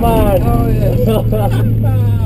man. Oh, yeah.